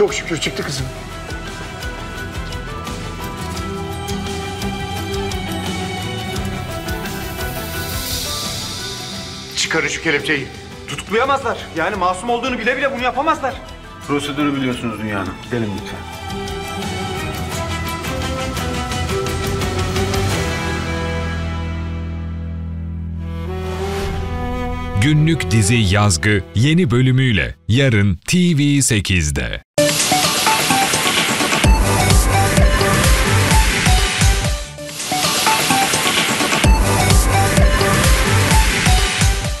Çok şükür çıktı kızım. Çıkarın şu kelepçeyi. Tutuklayamazlar. Yani masum olduğunu bile bile bunu yapamazlar. Prosedürü biliyorsunuz Dünya Hanım. Gidelim lütfen. Günlük dizi Yazgı yeni bölümüyle yarın TV8'de.